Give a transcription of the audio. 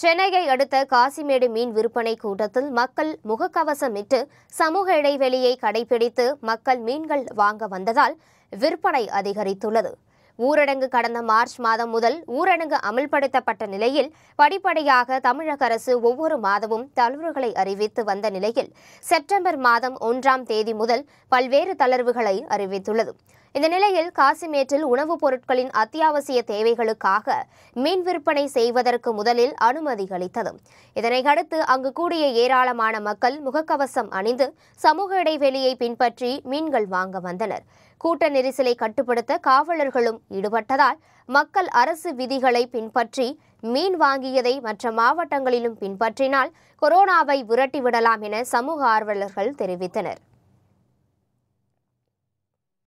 சென்னையை அடுத்த காசிமேடு மீன் விற்பனை கூடத்தில் மக்கள் முகக்கவசமிட்டு சமூக இடைவெளியை கடைபிடித்து மக்கள் மீன்கள் வாங்க வந்ததால் விற்பனை அதிகரித்துள்ளது. ஊரடங்கு கடந்த மார்ச் மாதம் முதல் ஊரடங்கு அமல்படுத்தப்பட்ட நிலையில் படிப்படியாக தமிழக அரசு ஒவ்வொரு மாதமும் தளர்வுகளை அறிவித்து வந்த நிலையில் செப்டம்பர் மாதம் 1ஆம் தேதி முதல் பல்வேறு தளர்வுகளை அறிவித்துள்ளது. இந்த நிலையில் காசிமேட்டில் உணவுப் பொருட்களின் அத்தியாவசிய தேவைகளுக்காக மீன் விற்பனை செய்வதற்கு முதலில் அனுமதி அளித்தது. இதனையடுத்து அங்கு கூடிய ஏராளமான மக்கள் முகக்கவசம் அணிந்து சமூக இடைவெளியை பின்பற்றி மீன்கள் வாங்க வந்தனர். கூட்ட நெரிசலை கட்டுப்படுத்த காவலர்களும் ஈடுபட்டதால் மக்கள் அரசு விதிகளை பின்பற்றி மீன் வாங்கியதை மற்ற மாவட்டங்களிலும் பின்பற்றினால் கொரோனாவை விரட்டிவிடலாம் என சமூக ஆர்வலர்கள் தெரிவித்தனர்.